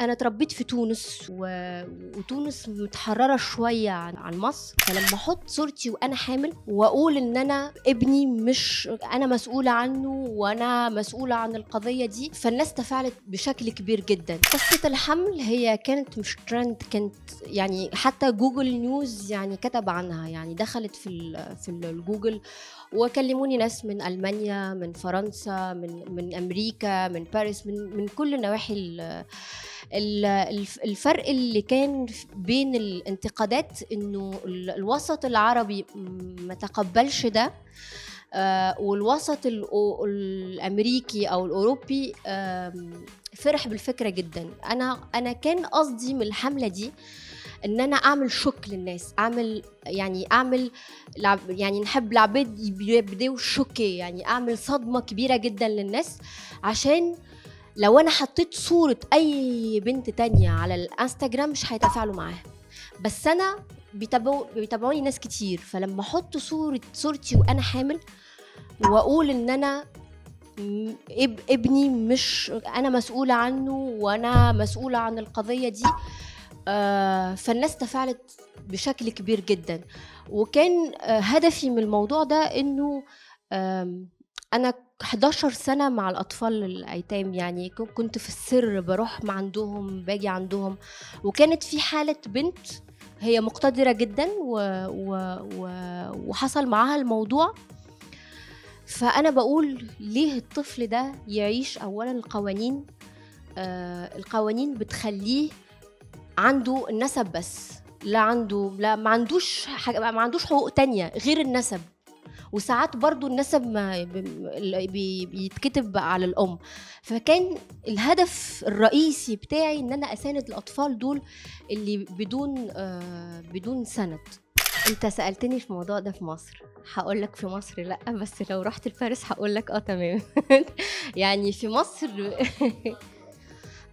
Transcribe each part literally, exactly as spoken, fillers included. أنا تربيت في تونس و... وتونس متحررة شوية عن... عن مصر، فلما أحط صورتي وأنا حامل وأقول إن أنا ابني مش أنا مسؤولة عنه وأنا مسؤولة عن القضية دي، فالناس تفاعلت بشكل كبير جدا. قصة الحمل هي كانت مش ترند، كانت يعني حتى جوجل نيوز يعني كتب عنها، يعني دخلت في ال... في الجوجل وكلموني ناس من ألمانيا، من فرنسا، من من أمريكا، من باريس، من من كل نواحي ال... الفرق اللي كان بين الانتقادات انه الوسط العربي ما تقبلش ده، والوسط الامريكي او الاوروبي فرح بالفكره جدا. انا انا كان قصدي من الحمله دي ان انا اعمل شك للناس، اعمل يعني اعمل يعني نحب العباد يبداوا شك، يعني اعمل صدمه كبيره جدا للناس، عشان لو أنا حطيت صورة أي بنت تانية على الانستجرام مش هيتفاعلوا معاها. بس أنا بيتابعو بيتابعوني ناس كتير، فلما أحط صورة صورتي وأنا حامل وأقول إن أنا اب ابني مش أنا مسؤولة عنه وأنا مسؤولة عن القضية دي، آه فالناس تفاعلت بشكل كبير جدا. وكان آه هدفي من الموضوع ده إنه آه أنا إحدى عشرة سنة مع الأطفال الأيتام، يعني كنت في السر بروح ما عندهم باجي عندهم، وكانت في حالة بنت هي مقتدرة جدا و... و... و... وحصل معاها الموضوع. فأنا بقول ليه الطفل ده يعيش؟ أولا القوانين آه القوانين بتخليه عنده النسب بس، لا عنده لا ما عندوش حاجة، ما عندوش حقوق تانية غير النسب. وساعات برضو النسب ما بيتكتب على الأم. فكان الهدف الرئيسي بتاعي إن أنا أساند الأطفال دول اللي بدون آه بدون سند. أنت سألتني في الموضوع ده في مصر، هقول لك في مصر لأ، بس لو رحت لباريس هقول لك أه تمام. يعني في مصر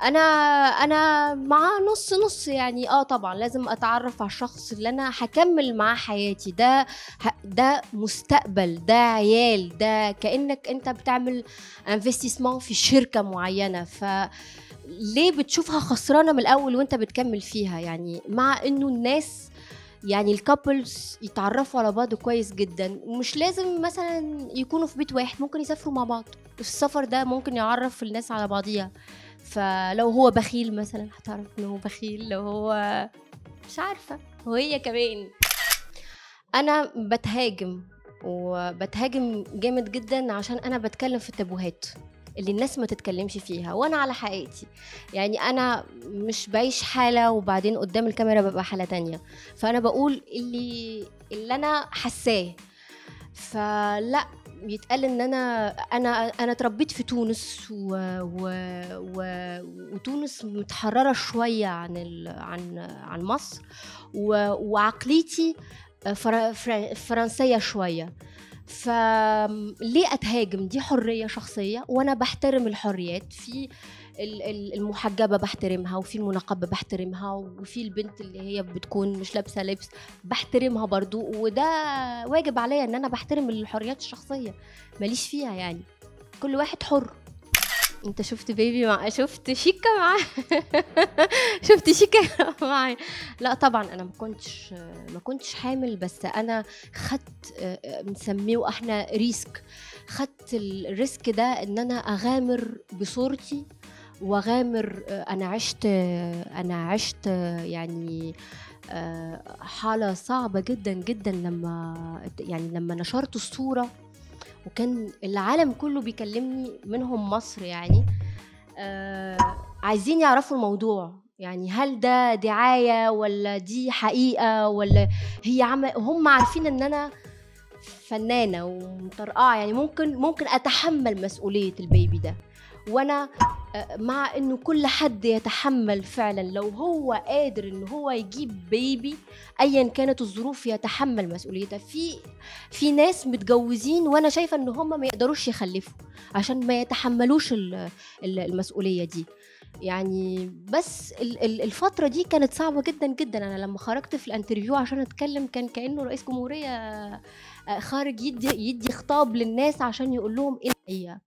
أنا أنا مع نص نص، يعني أه طبعًا لازم أتعرف على الشخص اللي أنا هكمل معاه حياتي، ده ده مستقبل، ده عيال، ده كأنك أنت بتعمل انفستيسمون في شركة معينة، فليه بتشوفها خسرانة من الأول وأنت بتكمل فيها؟ يعني مع إنه الناس يعني الكابلز يتعرفوا على بعض كويس جدا، ومش لازم مثلا يكونوا في بيت واحد، ممكن يسافروا مع بعض، السفر ده ممكن يعرف الناس على بعضيها. فلو هو بخيل مثلا هتعرف ان هو بخيل، لو هو مش عارفه وهي كمان. انا بتهاجم وبتهاجم جامد جدا عشان انا بتكلم في التابوهات اللي الناس ما تتكلمش فيها، وانا على حقيقتي، يعني انا مش بعيش حاله وبعدين قدام الكاميرا ببقى حاله تانية، فانا بقول اللي اللي انا حاساه. فلا بيتقال ان انا انا انا اتربيت في تونس و... و... و... وتونس متحرره شويه عن ال... عن عن مصر و... وعقليتي فر... فر... فرنسيه شويه، فليه اتهاجم؟ دي حريه شخصيه وانا بحترم الحريات. في المحجبه بحترمها، وفي المنقبه بحترمها، وفي البنت اللي هي بتكون مش لابسه لبس بحترمها برضو، وده واجب عليا ان انا بحترم الحريات الشخصيه، ماليش فيها يعني، كل واحد حر. انت شفت بيبي مع شفت شيكا مع شفت شيكا معايا؟ لا طبعا انا ما كنتش ما كنتش حامل، بس انا خدت بنسميه احنا ريسك، خدت الريسك ده ان انا اغامر بصورتي واغامر. انا عشت انا عشت يعني حاله صعبه جدا جدا لما يعني لما نشرت الصوره، وكان العالم كله بيكلمني منهم مصر، يعني آه عايزين يعرفوا الموضوع، يعني هل ده دعاية ولا دي حقيقة ولا هي عم... هم عارفين ان انا فنانة ومطرقعة، يعني ممكن ممكن اتحمل مسؤولية البيبي ده، وانا آه مع انه كل حد يتحمل فعلا، لو هو قادر ان هو يجيب بيبي ايا كانت الظروف يتحمل مسؤوليته. في في ناس متجوزين وانا شايفه ان هم ما يقدروش يخلفوا عشان ما يتحملوش المسؤوليه دي، يعني بس الفتره دي كانت صعبه جدا جدا. انا لما خرجت في الانترفيو عشان اتكلم كان كانه رئيس جمهوريه خارج يدي يدي خطاب للناس عشان يقول لهم ايه الحقيقه.